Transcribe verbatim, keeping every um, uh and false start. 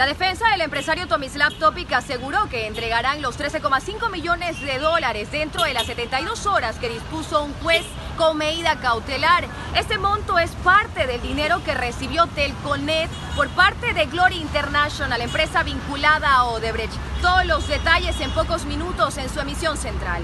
La defensa del empresario Tomislav Topic aseguró que entregarán los trece coma cinco millones de dólares dentro de las setenta y dos horas que dispuso un juez con medida cautelar. Este monto es parte del dinero que recibió Telconet por parte de Glory International, empresa vinculada a Odebrecht. Todos los detalles en pocos minutos en su emisión central.